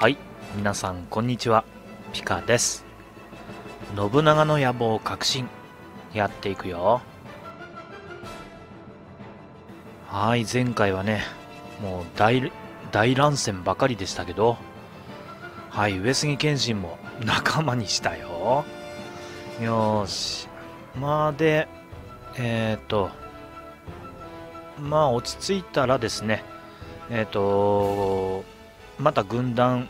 はい、皆さんこんにちは、ピカです。信長の野望革新やっていくよ。はい、前回はねもう大乱戦ばかりでしたけど、はい、上杉謙信も仲間にしたよ。よーし、まあでまあ落ち着いたらですね、また軍団、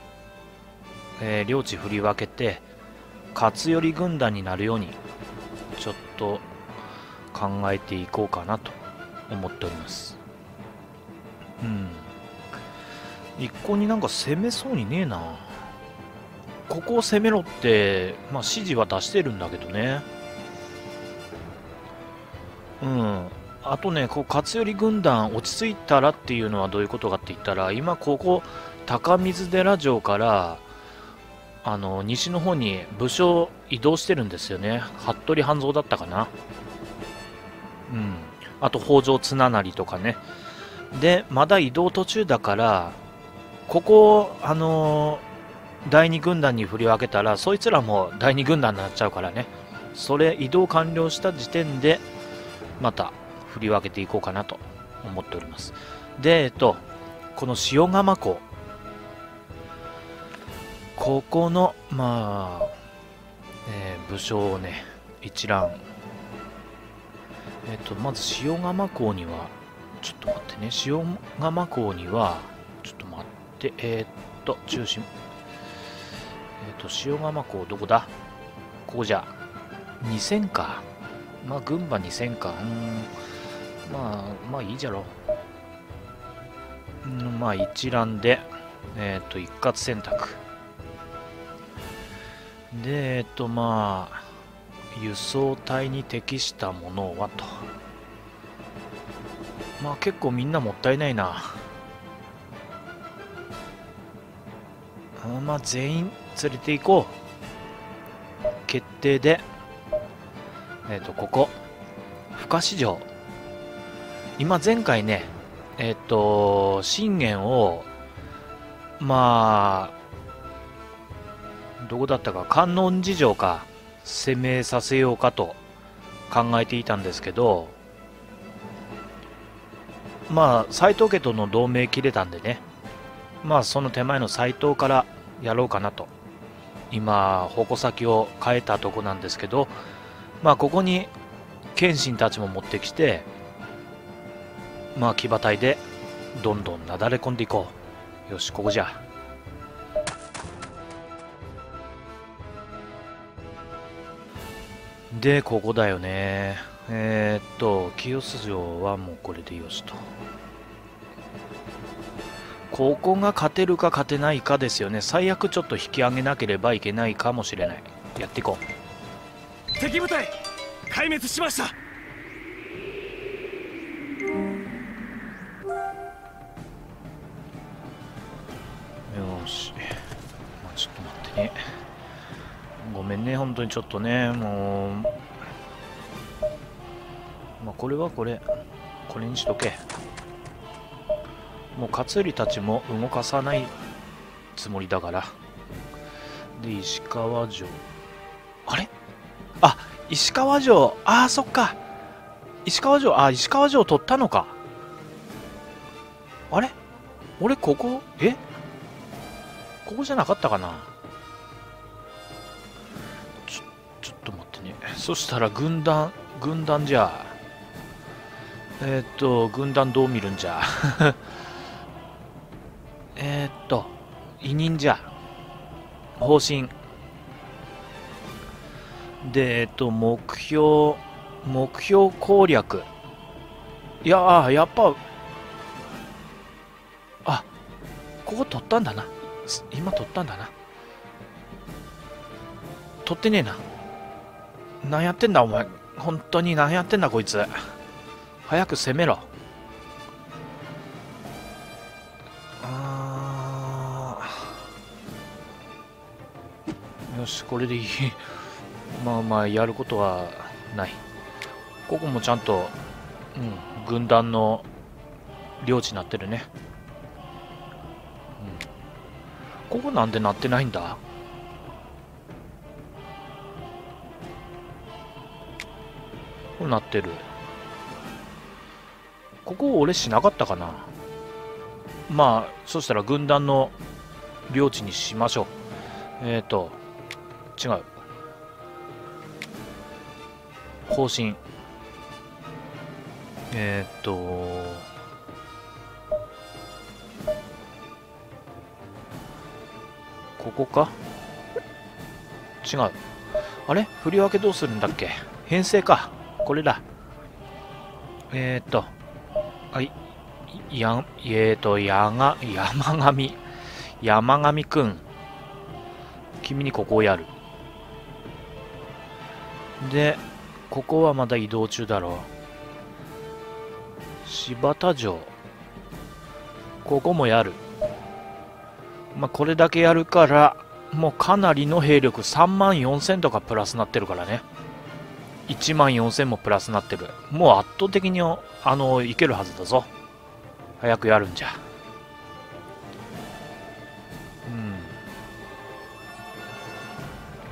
領地振り分けて勝頼軍団になるようにちょっと考えていこうかなと思っております。うん、一向になんか攻めそうにねえな。ここを攻めろって、まあ、指示は出してるんだけどね。うん、あとね、こう勝頼軍団落ち着いたらっていうのはどういうことかって言ったら、今ここ高水寺城から西の方に武将移動してるんですよね。服部半蔵だったかな。うん、あと北条綱成とかね。でまだ移動途中だから、ここを第2軍団に振り分けたら、そいつらも第2軍団になっちゃうからね。それ移動完了した時点でまた振り分けていこうかなと思っております。でこの塩釜港、ここのまあ、武将をね一覧、まず塩釜港にはちょっと待ってね、塩釜港にはちょっと待って、中心、塩釜港どこだ。ここじゃ2000か。まあ群馬2000か。まあいいじゃろ。まあ一覧で、一括選択。で、まあ、輸送隊に適したものはと。まあ結構みんなもったいないな。まあ全員連れて行こう。決定で、ここ、深志城。今前回ね、信玄を、まあ、どこだったか、観音寺城か攻めさせようかと考えていたんですけど、まあ斎藤家との同盟切れたんでね、まあその手前の斎藤からやろうかなと。今矛先を変えたとこなんですけど、まあここに謙信たちも持ってきて、まあ騎馬隊でどんどんなだれ込んでいこう。よし、ここじゃ。で、ここだよね。清須城はもうこれでよしと。ここが勝てるか勝てないかですよね。最悪ちょっと引き上げなければいけないかもしれない。やっていこう。敵部隊壊滅しました。よし、まあ、ちょっと待ってね。ごめんね、本当にちょっとね、もう、まあ、これはこれにしとけ。もう勝頼たちも動かさないつもりだから。で、石川城。あれ？あ、石川城。ああ、そっか。石川城、あ、石川城取ったのか。あれ？俺、ここ？え？ここじゃなかったかな。そしたら軍団じゃ、軍団どう見るんじゃ。委任じゃ、方針で、目標攻略。いやー、やっぱあ、ここ取ったんだな。今取ったんだな。取ってねえな。何やってんだお前、本当に何やってんだこいつ。早く攻めろ。よし、これでいい。まあやることはない。ここもちゃんと、うん、軍団の領地になってるね、ここなんでなってないんだ。こうなってる。ここ俺しなかったかな。まあそしたら軍団の領地にしましょう。違う。更新。ここか。違う。あれ、振り分けどうするんだっけ。編成か。これだ。はい。山上。山上くん。君にここをやる。で、ここはまだ移動中だろう。柴田城。ここもやる。まあ、これだけやるから、もうかなりの兵力、3万4000とかプラスなってるからね。1万4000もプラスなってる。もう圧倒的に、いけるはずだぞ。早くやるんじゃ。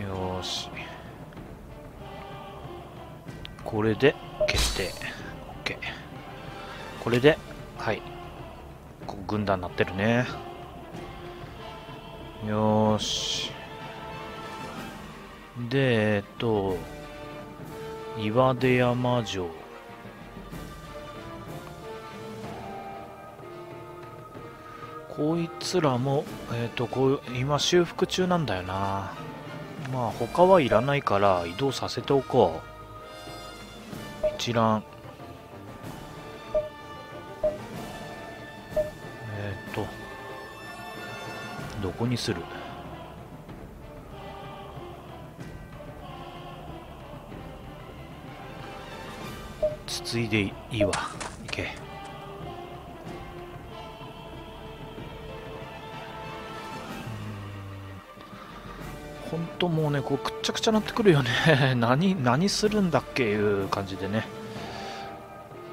よーし。これで決定。OK。これで、はい。ここ軍団になってるね。よーし。で、岩出山城。こいつらも、今修復中なんだよな。まあ他はいらないから移動させておこう。一覧。どこにする？つついでいいわ。いけ。ほんともうね、こうくっちゃくちゃなってくるよね。何するんだっけいう感じでね。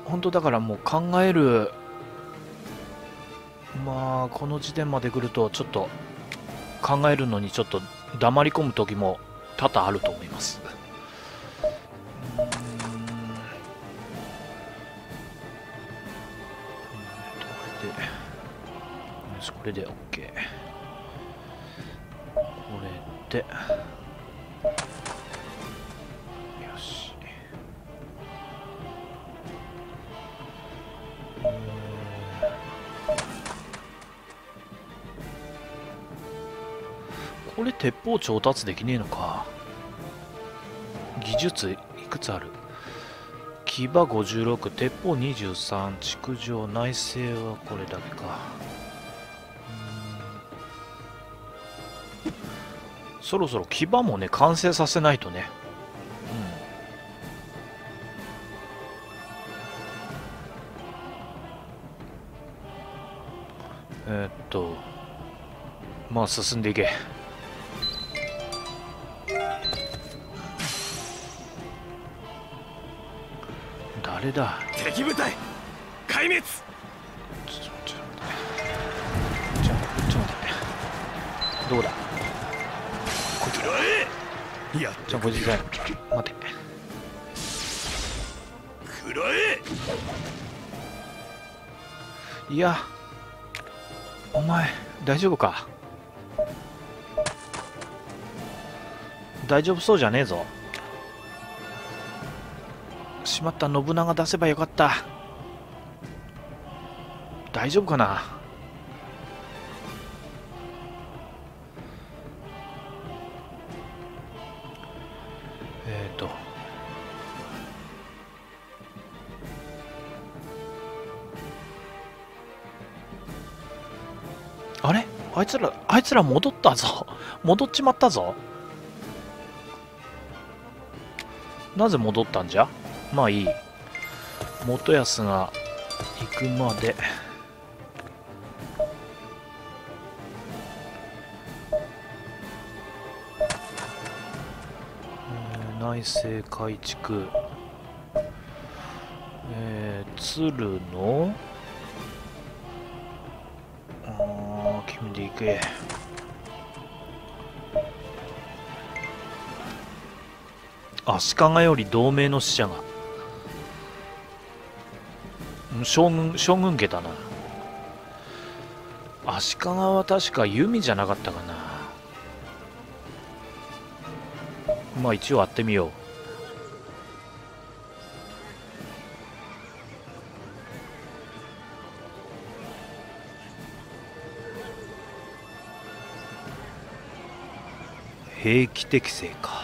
ほんとだからもう考える。まあこの時点まで来るとちょっと考えるのにちょっと黙り込む時も多々あると思います。これで OK。 これでよし。これ鉄砲調達できねえのか。技術いくつある。騎馬56、鉄砲23、築城内製はこれだけか。そろそろ騎馬もね完成させないとね。まあ進んでいけ。誰だ。敵部隊壊滅。ちょっと待って。どうだ。いや、ちょっと待って。くらえ。いや、お前大丈夫か。大丈夫そうじゃねえぞ。しまった、信長出せばよかった。大丈夫かな。あれ、あいつら戻ったぞ。戻っちまったぞ。なぜ戻ったんじゃ。まあいい。元康が行くまで。内政改築。鶴の君で行け。足利より同盟の使者が将軍家だな。足利は確か弓じゃなかったかな。まあ一応会ってみよう。兵器適正か。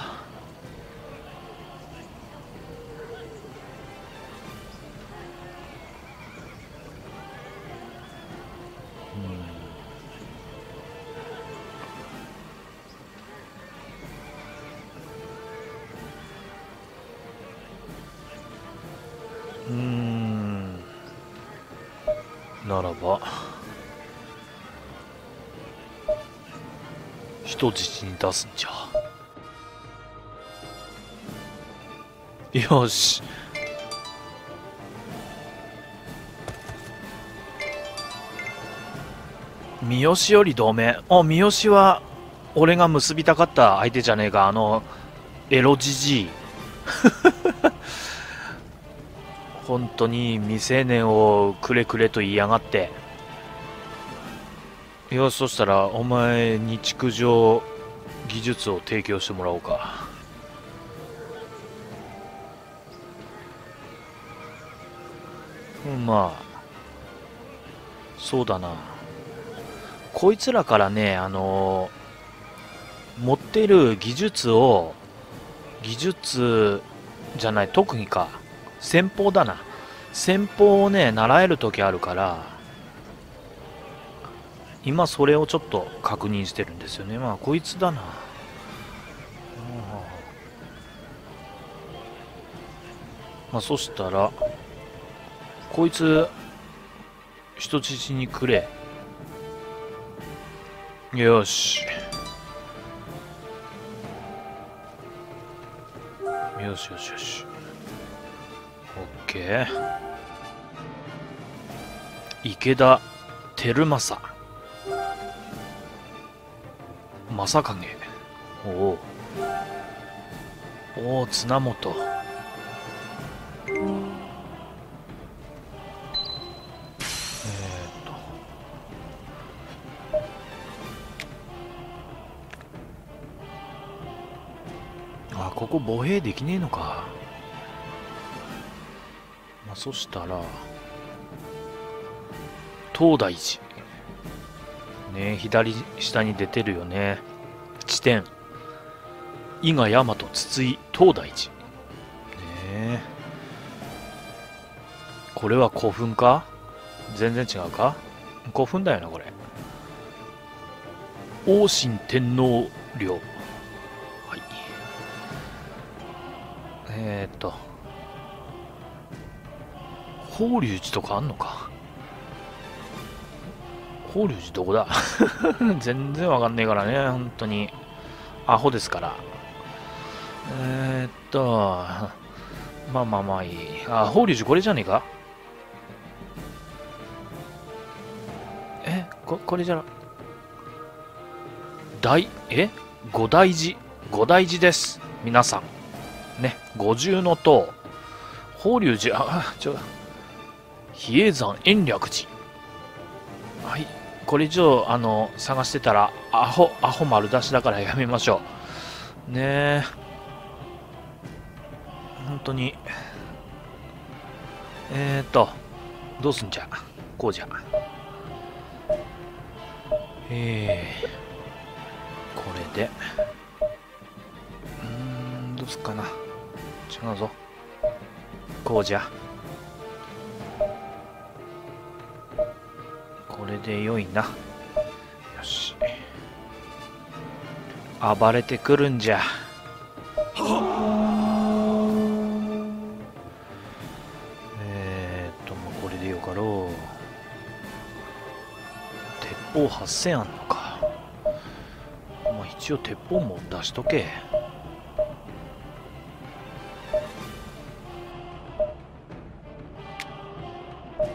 ならば人質に出すんじゃ。よし、三好より同盟。あ、三好は俺が結びたかった相手じゃねえか、あのエロじじい。本当に未成年をくれくれと言いやがって。いや、そしたらお前に築城技術を提供してもらおうか。まあそうだな、こいつらからね、持ってる技術じゃない特技か、戦法だな。戦法をね、習える時あるから、今それをちょっと確認してるんですよね。まあ、こいつだな。まあ、そしたら、こいつ、人質にくれ。よし。よしよしよし。池田輝正正景、おお綱元、あ、ここ防衛できねえのか。そしたら東大寺ね、左下に出てるよね。地点伊賀大和筒井東大寺ね。これは古墳か、全然違うか、古墳だよなこれ。王神天皇陵、はい、法隆寺とかあんのか。法隆寺どこだ。全然わかんねえからね、本当にアホですから。まあまあまあいい。あ、法隆寺これじゃねえか。え、これじゃな、五大寺、五大寺です皆さんね。五重の塔、法隆寺、あ、比叡山延暦寺、はい、これ以上探してたらアホ丸出しだからやめましょうね。え、本当にどうすんじゃ、こうじゃ、これでどうすっかな、違うぞ、こうじゃ、これで良いな。よし、暴れてくるんじゃ。もうこれでよかろう。鉄砲8000あんのか。まあ一応鉄砲も出しとけ。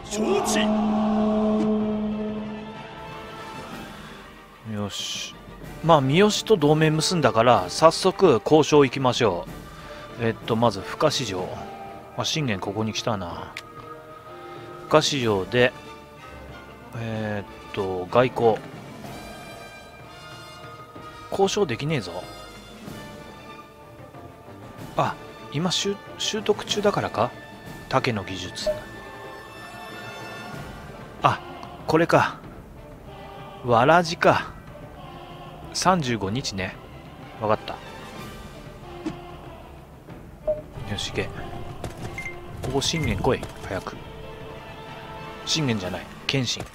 承知。よし、まあ三好と同盟結んだから早速交渉行きましょう。まず深市場、信玄ここに来たな。深市場で外交交渉できねえぞ。あ、今習得中だからか。竹の技術、あ、これか、わらじか。35日ね、分かった。よし行け。ここ信玄来い、早く。信玄じゃない、謙信。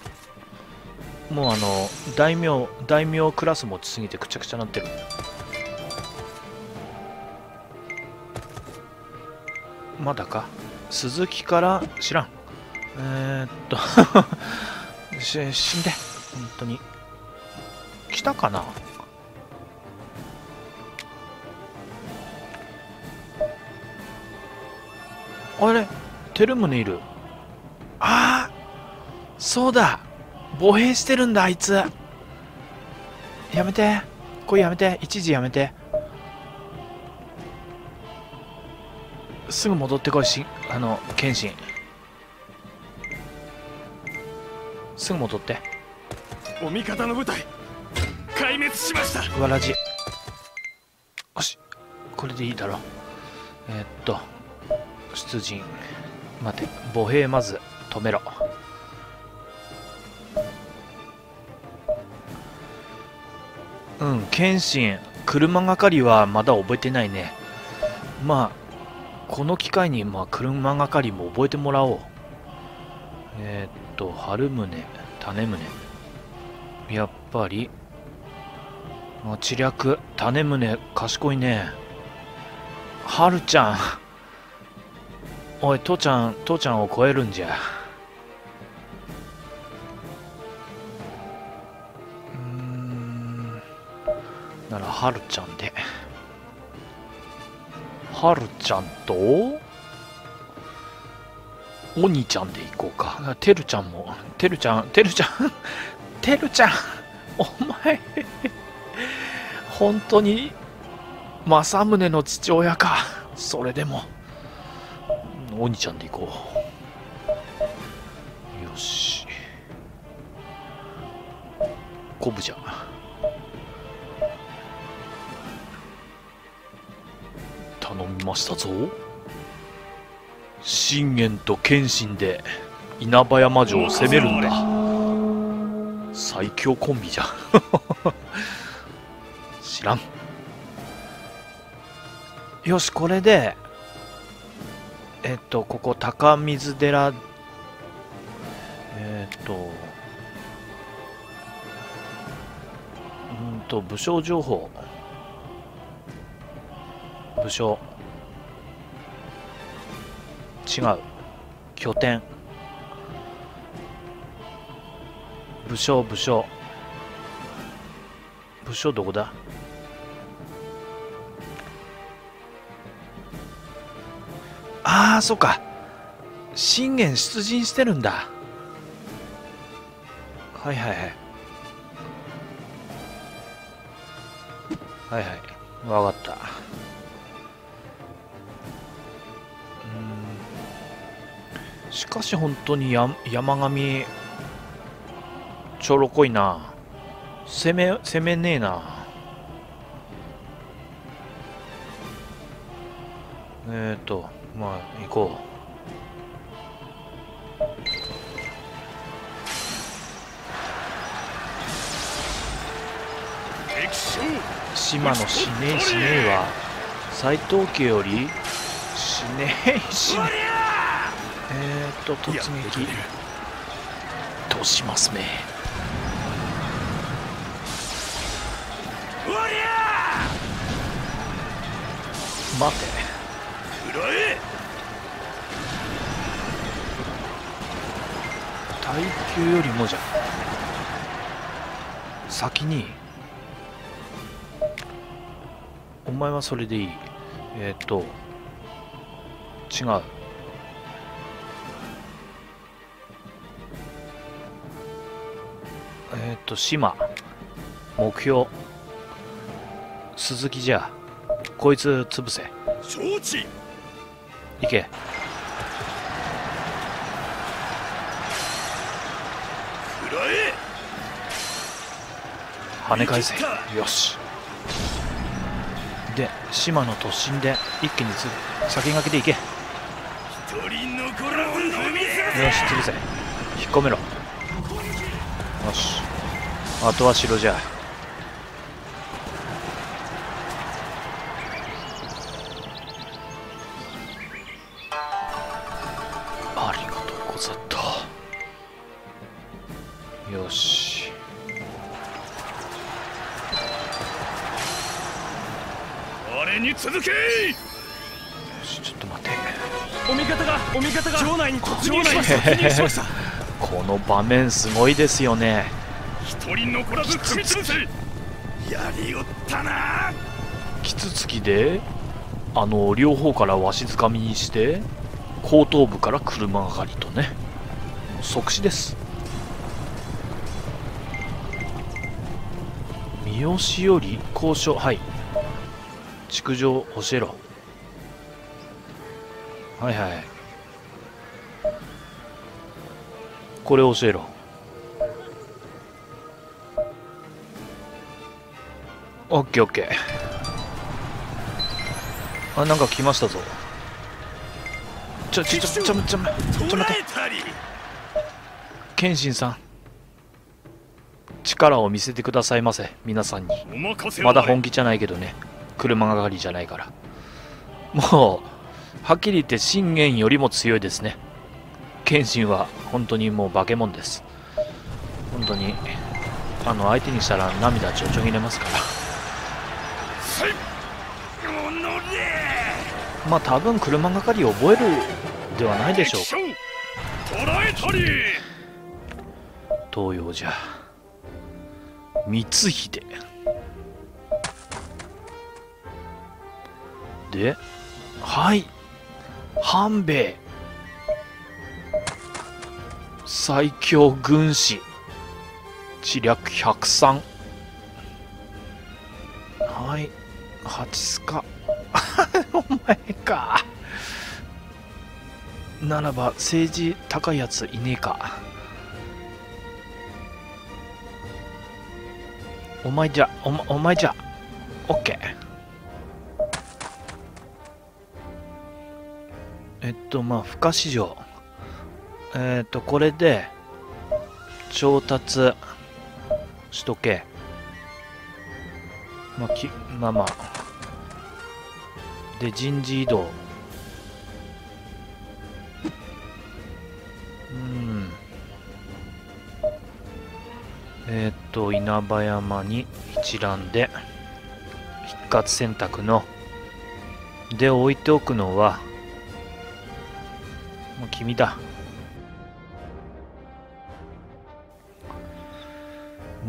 もう大名クラス持ちすぎてくちゃくちゃなってる。まだか。鈴木から知らん。死んで、本当に来たかな。あれ、照宗いる。ああ、そうだ、歩兵してるんだあいつ。やめて、これやめて、一時やめて。すぐ戻ってこい、謙信。すぐ戻って。お味方の部隊壊滅しました。わらじ。よし、これでいいだろう。出陣。待て、歩兵まず止めろ。うん、謙信、車係はまだ覚えてないね。まあ、この機会に、車係も覚えてもらおう。春宗、種宗。やっぱり、知略、種宗、賢いね。春ちゃん。おい、父ちゃんを超えるんじゃ。ならはるちゃんで、はるちゃんとおにちゃんでいこうか。てるちゃんも、てるちゃん、お前本当に政宗の父親か。それでもおにちゃんでいこう。よし、こぶじゃ。頼みましたぞ。信玄と謙信で稲葉山城を攻めるんだ。最強コンビじゃん知らん。よし、これでここ高水寺、武将情報、武将、違う、拠点、武将どこだ。ああ、そうか、信玄出陣してるんだ。はいはいはいはいはい、分かった。しかし本当に山上ちょろこいな。攻めねえな。まあ行こう。島の死ねえ死ねえは斎藤家より死ねえ死ねえ。突撃としますね。待て、耐久よりもじゃ先に。お前はそれでいい。違う、島目標鈴木じゃ。こいつ潰せ。承知。行け。跳ね返せ。よし。で、島の突進で一気に先駆けで行け。よし、潰せ。引っ込めろ。よし。あとは城じゃ。ありがとうござった。よし。に続け。ちょっと待て。お味方が城内に突入しました。この場面すごいですよね。一人残らず組み潰せ。やりおったな。キツツキで両方からわしづかみにして後頭部から車上がりとね、即死です。三好より交渉、はい、築城教えろ。はいはい、これ教えろ。オッケーオッケー。あ、なんか来ましたぞ。ちょ待って。謙信さん、力を見せてくださいませ。皆さんにまだ本気じゃないけどね、車がかりじゃないから。もうはっきり言って信玄よりも強いですね。謙信は本当にもう化け物です。本当に相手にしたら涙ちょちょぎれますから。まあ多分車がかりを覚えるではないでしょうか。東洋じゃ光秀で、はい、半兵衛最強軍師知略103、はい、8すかお前かならば政治高いやついねえか。お前じゃオッケー。まあ、深市場。これで、調達しとけ。まあ。で、人事異動。稲葉山に一覧で、必勝選択の、で、置いておくのは、君だ。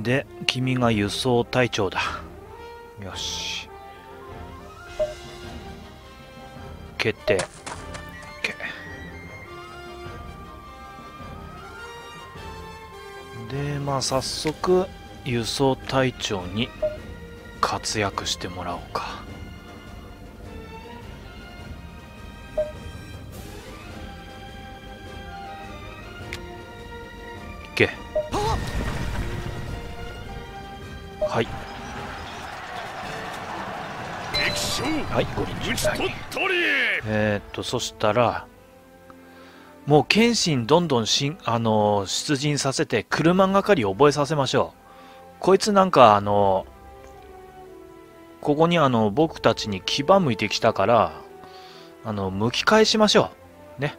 で、君が輸送隊長だ。よし、決定。で、まあ早速輸送隊長に活躍してもらおうか。はい、はい、ご臨終、はい、そしたらもう謙信どんどん出陣させて車がかり覚えさせましょう。こいつなんかここに僕たちに牙むいてきたから剥き返しましょうね。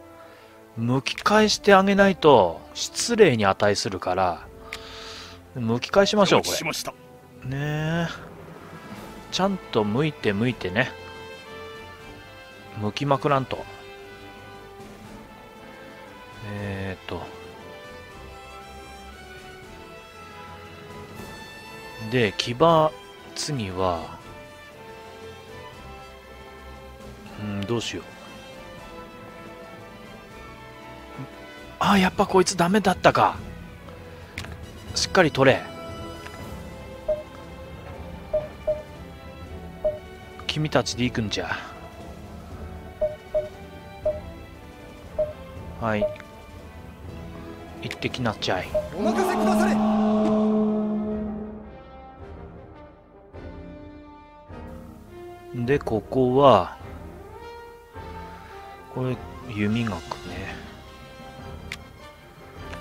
剥き返してあげないと失礼に値するから剥き返しましょう。これねえ、ちゃんと向いてね、向きまくらんと。で、次はどうしよう。あ、やっぱこいつダメだったか。しっかり取れ。君たちで行くんじゃ。はい、行ってきなっちゃい。お任せくだされ。でここはこれ弓学ね、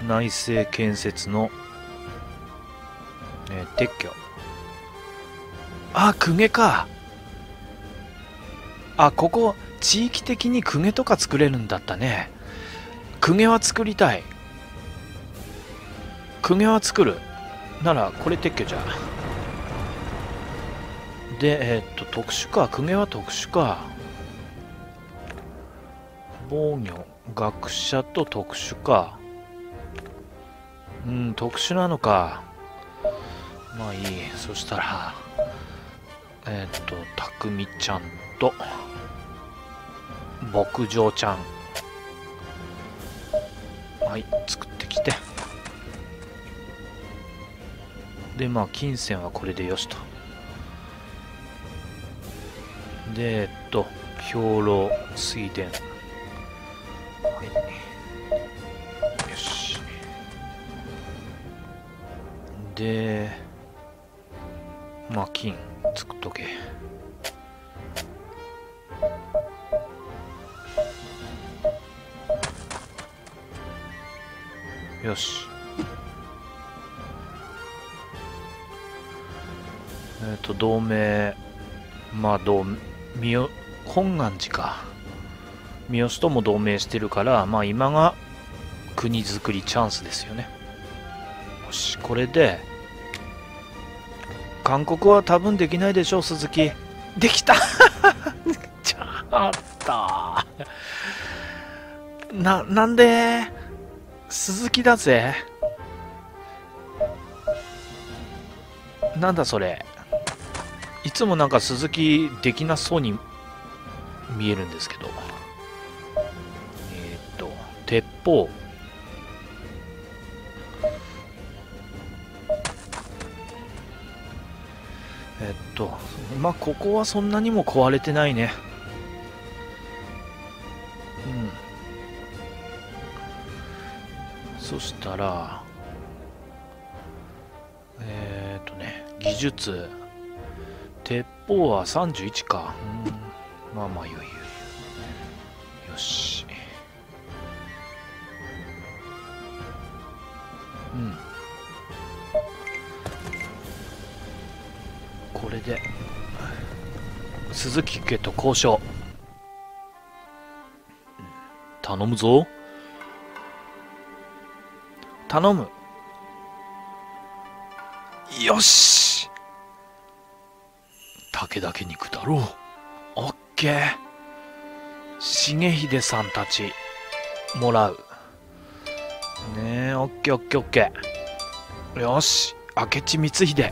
内政建設の、撤去。あ、公家か。あ、ここ地域的に公家とか作れるんだったね。公家は作りたい。公家は作るならこれ撤去じゃ。で特殊か。公家は特殊か。防御学者と特殊か。うん、特殊なのか。まあいい。そしたらたくみちゃんと牧場ちゃん、はい、作ってきて。でまあ金銭はこれでよしと。で兵糧水田、はい、よし。でまあ金作っとけ。よし。同盟、まあ本願寺か。三好とも同盟してるから、まあ今が国づくりチャンスですよね。よし、これで韓国は多分できないでしょう。鈴木できたちょっとなんで鈴木だぜ。なんだそれ。いつもなんか鈴木できなそうに見えるんですけど。鉄砲。まあここはそんなにも壊れてないね。うん。そしたら技術。鉄砲は31か。うん、まあまあ余裕。よし。うん。これで鈴木家と交渉。頼むぞ。頼む。よし。武田家に行くだろう。オッケー。重秀さんたちもらうねえ。オッケーオッケーオッケー。よし、明智光秀。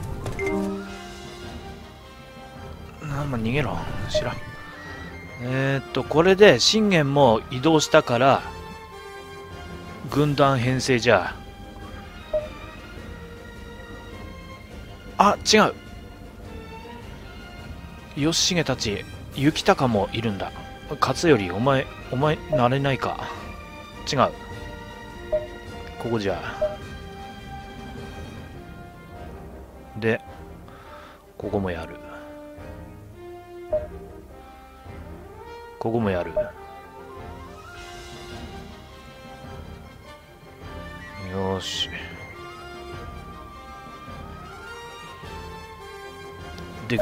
なんか逃げろ知らん。これで信玄も移動したから軍団編成じゃ。あ、違う。義重たち、行孝もいるんだ。勝頼、お前、なれないか。違う。ここじゃ。で、ここもやる。ここもやる。よし。で、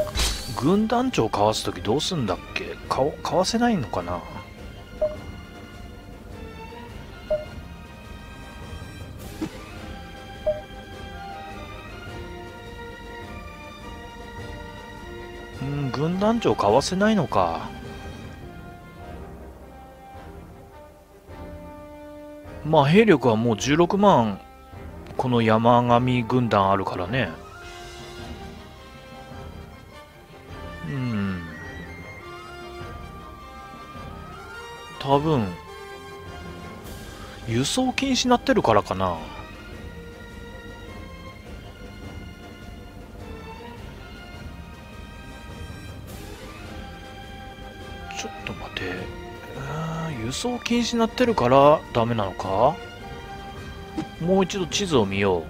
軍団長かわすときどうすんだっけ。かわせないのかな。うん、軍団長かわせないのか。まあ兵力はもう16万この山上軍団あるからね。多分輸送禁止になってるからかな。ちょっと待て、輸送禁止になってるからダメなのか。もう一度地図を見よ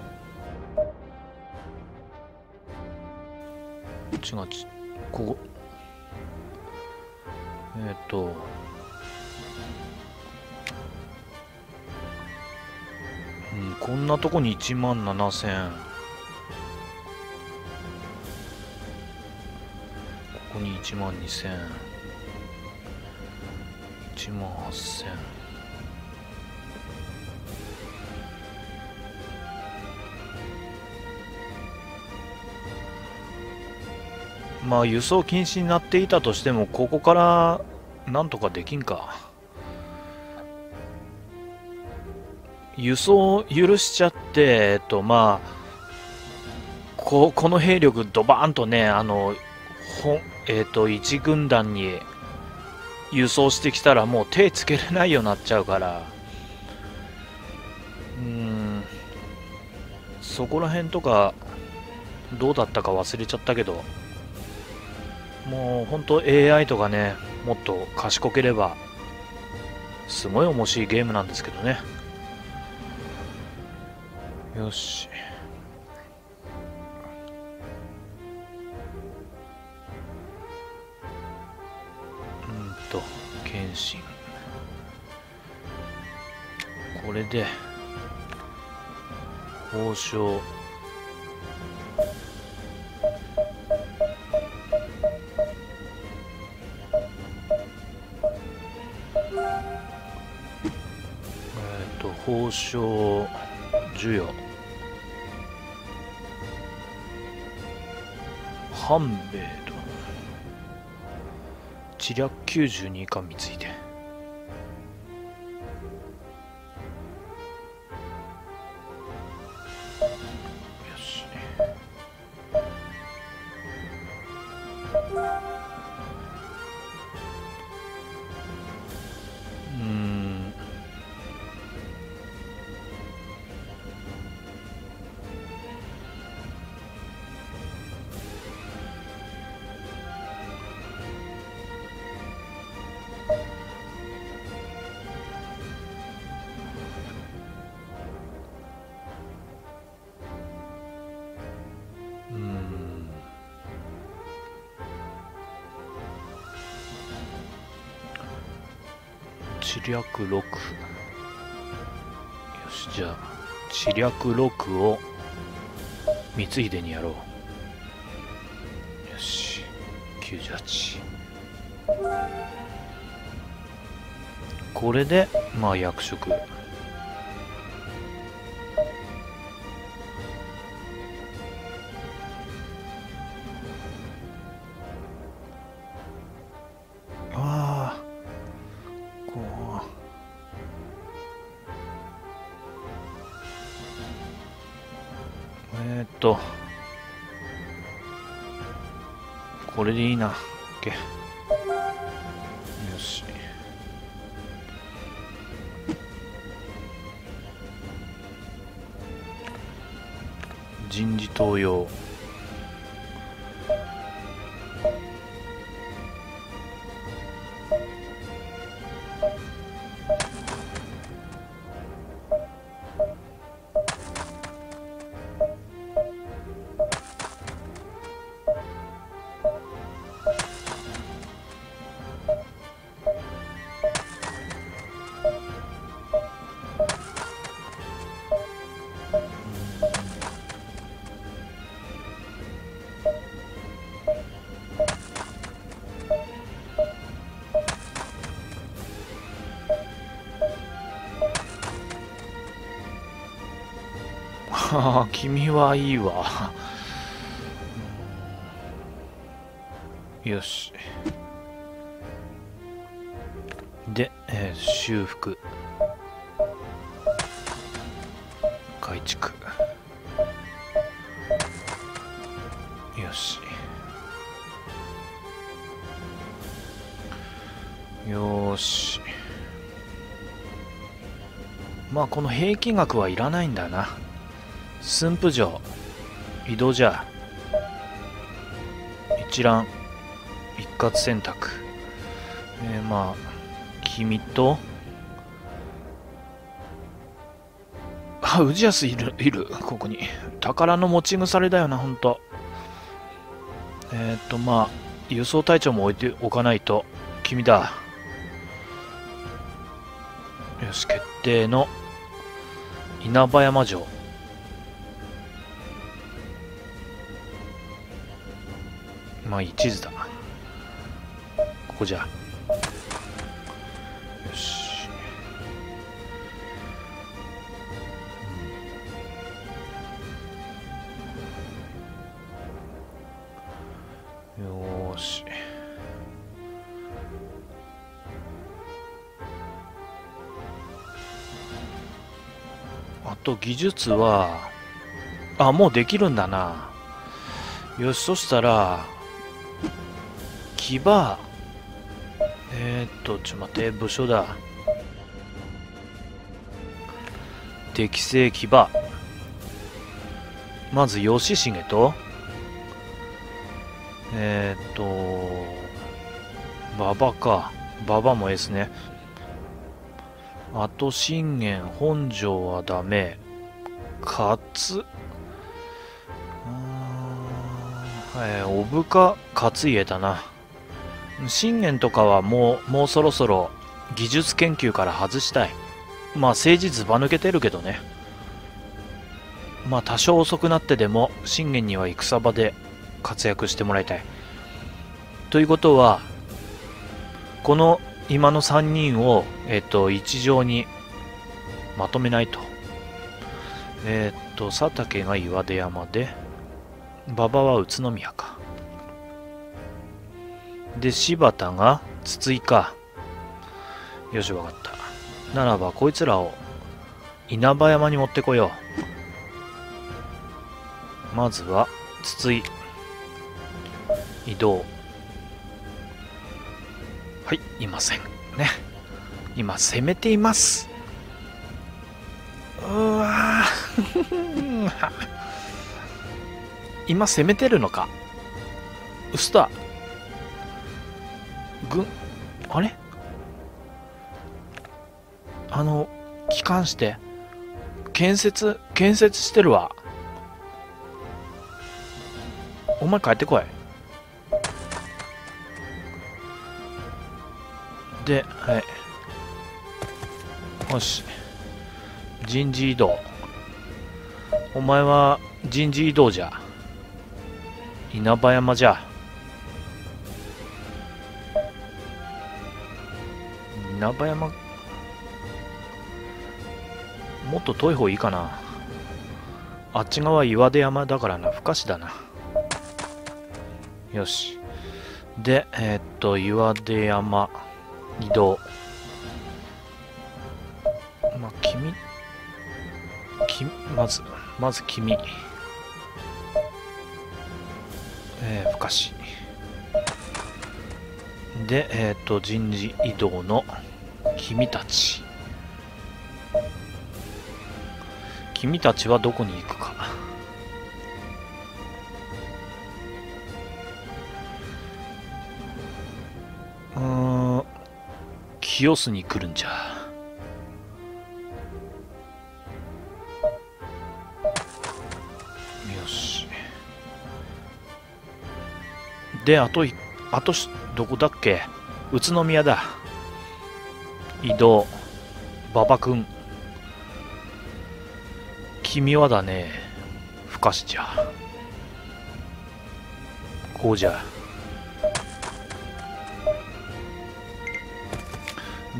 う。違う、ここ、うん、こんなとこに1万7000、ここに1万2000、1万8000、まあ輸送禁止になっていたとしてもここからなんとかできんか。輸送許しちゃって、まあこの兵力ドバーンとね、一軍団に輸送してきたらもう手つけれないようになっちゃうから、そこら辺とかどうだったか忘れちゃったけど、もう本当 AI とかね、もっと賢ければすごい面白いゲームなんですけどね。よし、謙信、これで交渉、交渉授与、半兵衛と知略92以下について、よし、知略6、よし、じゃあ知略6を光秀にやろう。よし、98、これでまあ役職、これでいいな。OK、よし、人事登用、君はいいわ。よし、で、修復、改築、よし、よし、まあこの平均額はいらないんだな。駿府城移動じゃ、一覧一括選択、まあ君と、あ、ウジアスいるここに。宝の持ち腐れだよな、ほんと。まあ輸送隊長も置いておかないと。君だ。よし、決定の稲葉山城。まあいい地図だ。ここじゃ。よし。よーし。あと技術は、あ、もうできるんだな。よし、そしたら、騎馬、ちょっと待って、部署だ。適正騎馬。まず、義重と、馬場か。馬場も S ね。あと、信玄、本城はダメ。勝つ。おぶか、勝家だな。信玄とかはもうそろそろ技術研究から外したい。まあ政治ずば抜けてるけどね。まあ多少遅くなってでも信玄には戦場で活躍してもらいたい。ということは、この今の3人を、一条にまとめないと。佐竹が岩出山で、馬場は宇都宮か。で、柴田が筒井か。よし、わかった。ならばこいつらを稲葉山に持ってこよう。まずは筒井、移動。はい、いませんね。今攻めています。うわ今攻めてるのか。ウスター軍、あれ、機関して建設してるわ。お前帰ってこい。で、はい、よし、人事異動。お前は人事異動じゃ。稲葉山じゃ。稲葉山、もっと遠い方いいかな。あっち側岩出山だからな。不可視だな。よし。で、岩出山移動。まあ、君、まず君。不可視。で、人事異動の君たち。君たちはどこに行くか。清須に来るんじゃ。よし。で、あとどこだっけ。宇都宮だ。移動。馬場君。君はだね。不可視じゃ。こうじゃ。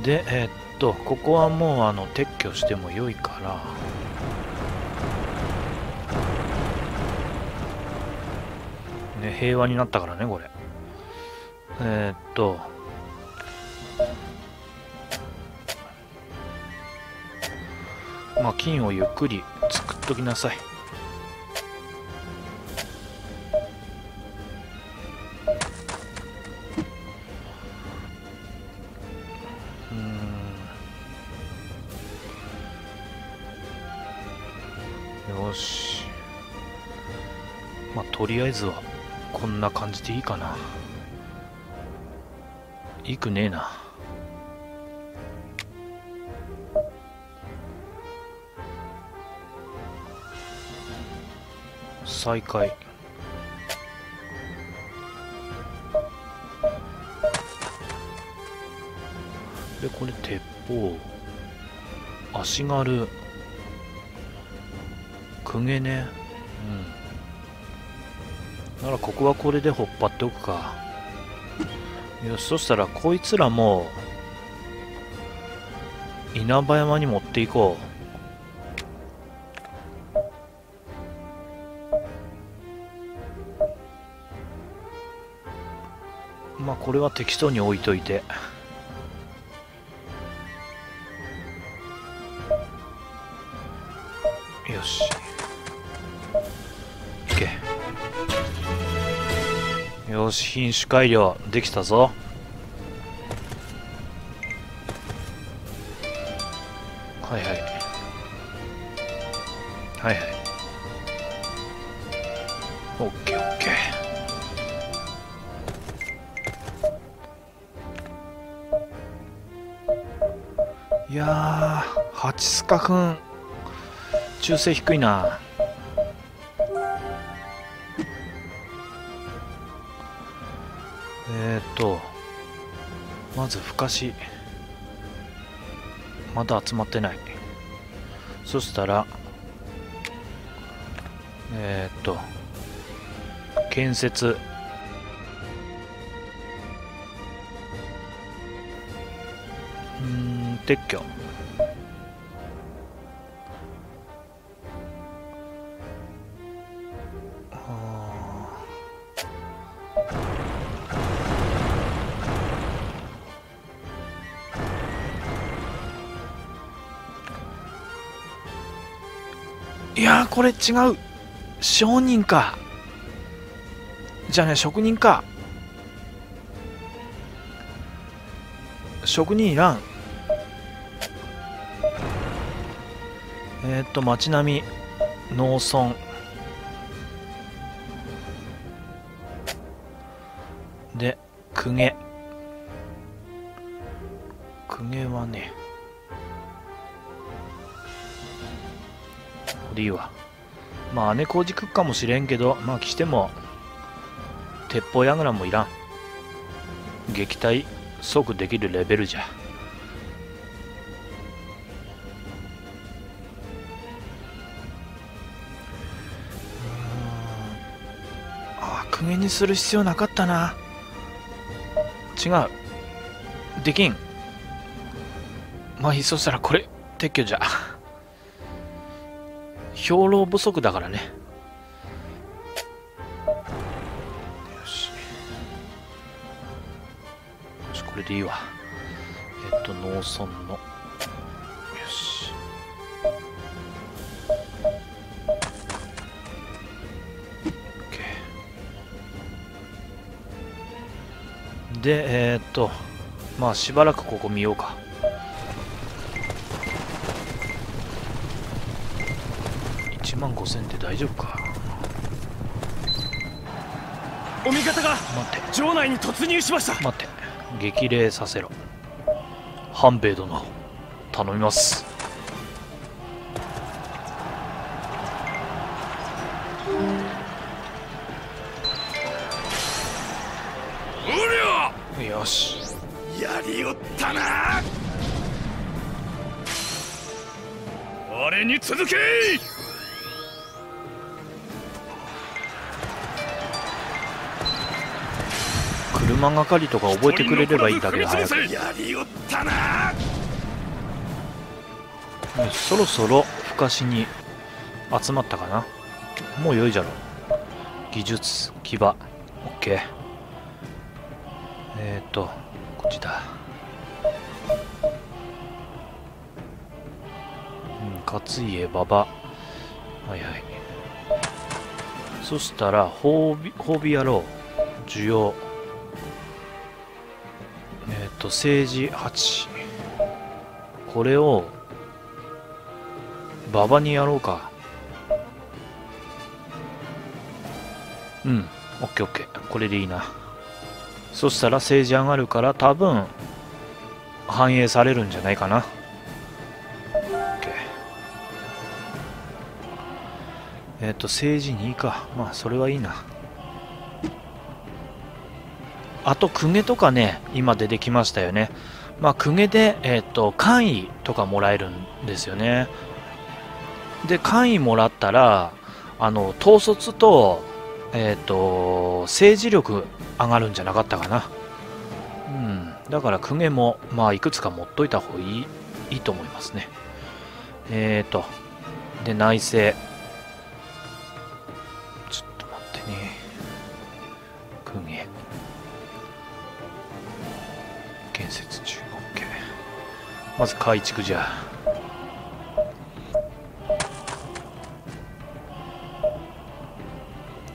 で、ここはもう撤去しても良いから。ね、平和になったからね、これ。まあ金をゆっくり作っときなさい。よし。まあとりあえずはこんな感じでいいかな。いいくねえな。再開。でこれ鉄砲、足軽、公家ね。うん、ならここはこれでほっぱっておくか。よし、そしたらこいつらも稲葉山に持っていこう。まあこれは適当に置いといて、よしいけ。よし、品種改良できたぞ。はいはいはいはい、オッケーオッケー。いやー、蜂須賀くん忠誠低いな。まずふかしまだ集まってない。そしたら建設撤去。いやー、これ違う、商人か。じゃあね、職人か。職人いらん。町並み、農村で、公家、公家はね、これいいわ。まあ姉小路くかもしれんけど、まあ来ても鉄砲矢倉もいらん。撃退即できるレベルじゃ。公家にする必要なかったな。違う、できん。まあそしたらこれ撤去じゃ。兵糧不足だからね。よしよし、これでいいわ。農村の、よし、で、まあしばらくここ見ようか。1万5000で大丈夫か。お味方が城内に突入しました。待って、激励させろ。半兵衛殿、頼みます。よし、やりおったな。我に続け。車係とか覚えてくれればいいだけで早く。やりおったな。そろそろふかしに集まったかな。もう良いじゃろ。技術騎馬 OK。こっちだ。うん、勝家馬場。はいはい。そしたら、褒美野郎、需要。政治8。これを、馬場にやろうか。うん、オッケーオッケー。これでいいな。そしたら政治上がるから多分反映されるんじゃないかな。政治2か。まあそれはいいな。あと公家とかね、今出てきましたよね。まあ公家で、官位とかもらえるんですよね。で官位もらったら統率と、政治力上がるんじゃなかったかな。うん、だから公家もまあいくつか持っといた方がいいと思いますね。で内政。建設中、OK。まず改築じゃ。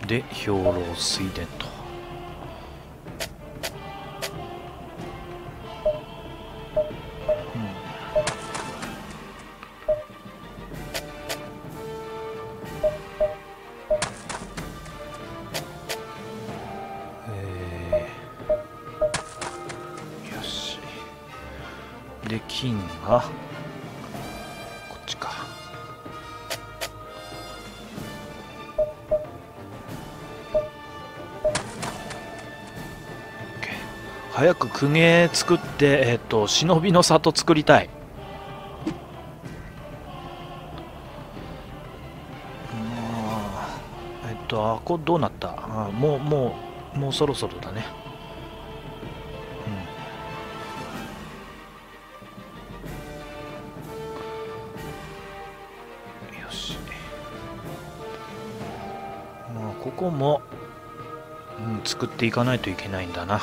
で、兵糧水田と。で金がこっちか。早く公家作って忍びの里作りたい。あこれどうなった。あもうそろそろだね。ここも、うん、作っていかないといけないんだな。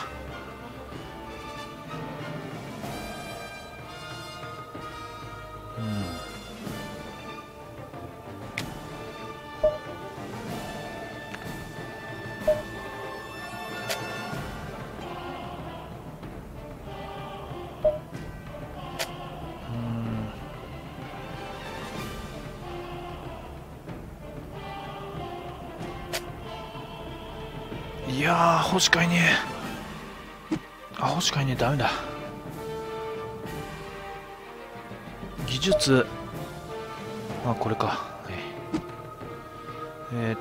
いやー、星買いねえ。あ、星買いねえ、ダメだ。技術。あ、これか。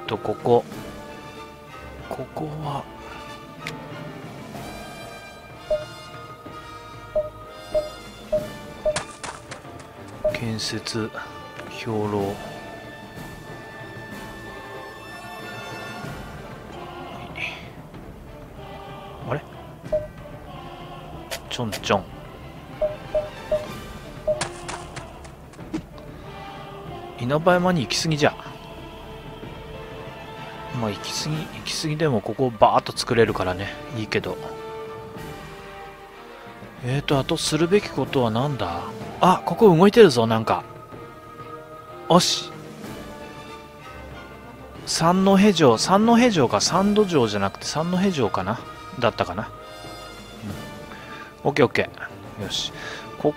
ここは。建設、兵糧。ちょんちょん稲葉山に行き過ぎじゃ。まあ行き過ぎでもここをバーッと作れるからね、いいけど。あとするべきことはなんだ。あ、ここ動いてるぞ。なんかよし、三戸城か。三戸城じゃなくて三戸城かな、だったかな。オッケーオッケー。よし。こ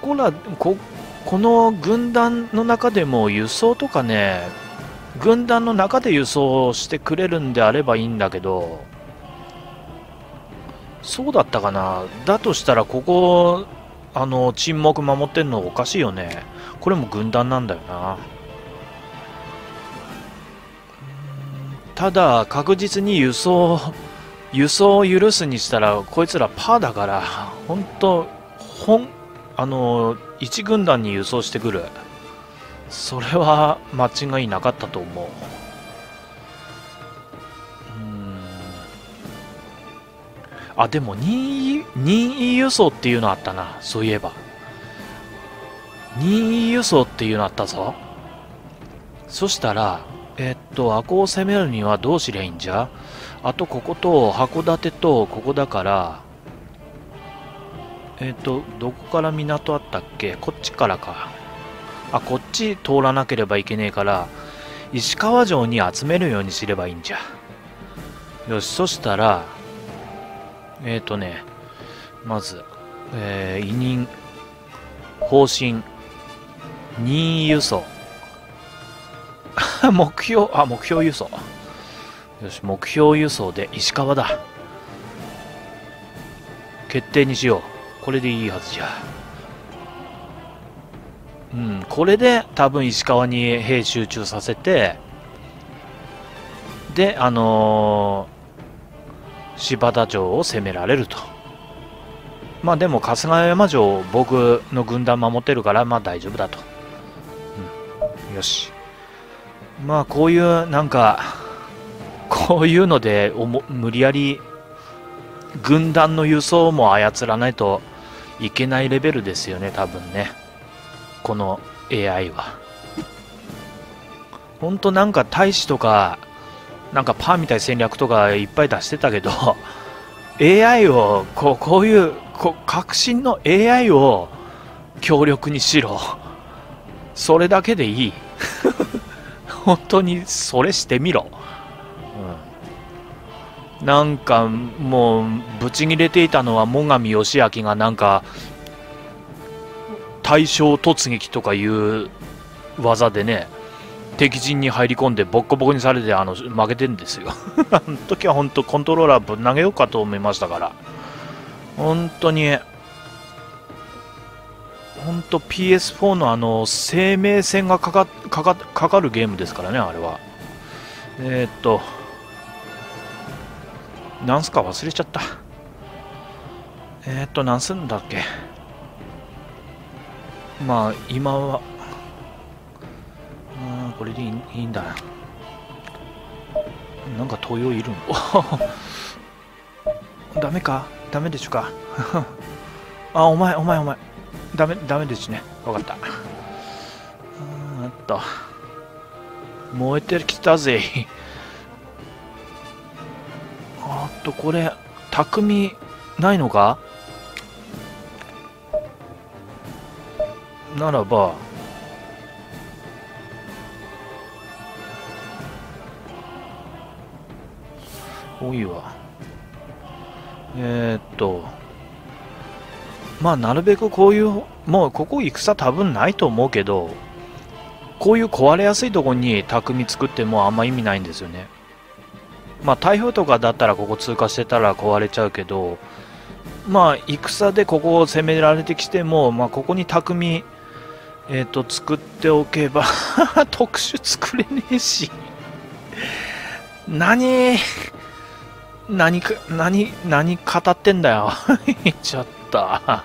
の軍団の中でも輸送とかね、軍団の中で輸送してくれるんであればいいんだけど、そうだったかな。だとしたらここ、沈黙守ってんのおかしいよね。これも軍団なんだよな。ただ、確実に輸送を許すにしたらこいつらパーだから、本当一軍団に輸送してくる。それは間違いなかったと思う。あ、でも任意輸送っていうのあったな。そういえば任意輸送っていうのあったぞ。そしたらあこを攻めるにはどうすりゃいいんじゃ。あとここと函館とここだから、どこから港あったっけ。こっちからか。あ、こっち通らなければいけねえから石川城に集めるようにすればいいんじゃ。よし。そしたらまず委任方針任意輸送目標輸送。よし、目標輸送で石川だ。決定にしよう。これでいいはずじゃ。うん、これで多分石川に兵集中させて、で、柴田城を攻められると。まあでも春日山城僕の軍団守ってるから、まあ大丈夫だと。うん、よし。まあこういうなんか、こういうので無理やり軍団の輸送も操らないといけないレベルですよね、多分ね、この AI は。ほんとなんか大使とか、なんかパーみたい戦略とかいっぱい出してたけど、AI をこういう革新の AI を強力にしろ。それだけでいい。本当にそれしてみろ。なんかもうブチ切れていたのは最上義明がなんか大正突撃とかいう技でね、敵陣に入り込んでボッコボコにされて負けてんですよ。あの時は本当コントローラーぶん投げようかと思いましたから、本当に本当 PS4 の生命線がかかるゲームですからね、あれは。なんすか忘れちゃった。なんすんだっけ。まあ、今は、これでいいんだな。なんか東洋いるの。ダメかダメでしょか。あ、お前。ダメですね。わかった。燃えてきたぜ。これ匠ないのかならば、多いわ。まあなるべくこういう、もうここ戦多分ないと思うけど、こういう壊れやすいとこに匠作ってもあんま意味ないんですよね。まあ台風とかだったらここ通過してたら壊れちゃうけど、まあ戦でここを攻められてきても、まあここに匠、作っておけば特殊作れねえし、何語ってんだよ。ちょっとあ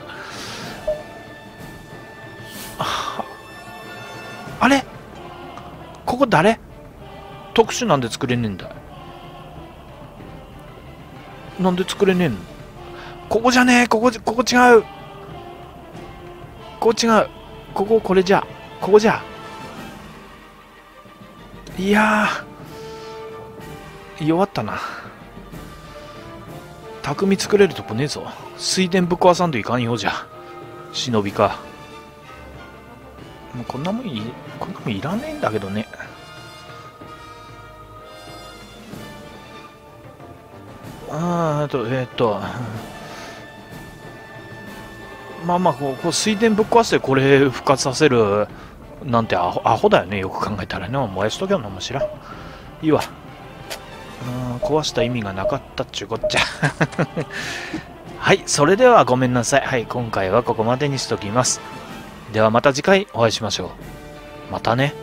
れ、ここ誰特殊なんで作れねえんだよ。なんで作れねえの。ここじゃねえ、ここ違う、ここ違う、これじゃ、ここじゃ。いやー、弱ったな。匠作れるとこねえぞ。水田ぶっ壊さんといかんようじゃ。忍びか。もうこんなもんいらねえんだけどね。まあまあこう水田ぶっ壊してこれ復活させるなんてアホだよね、よく考えたらね。燃やしとけよ、なんも知らん。いいわ。壊した意味がなかったっちゅうこっちゃ。はい、それではごめんなさい。はい、今回はここまでにしときます。ではまた次回お会いしましょう。またね。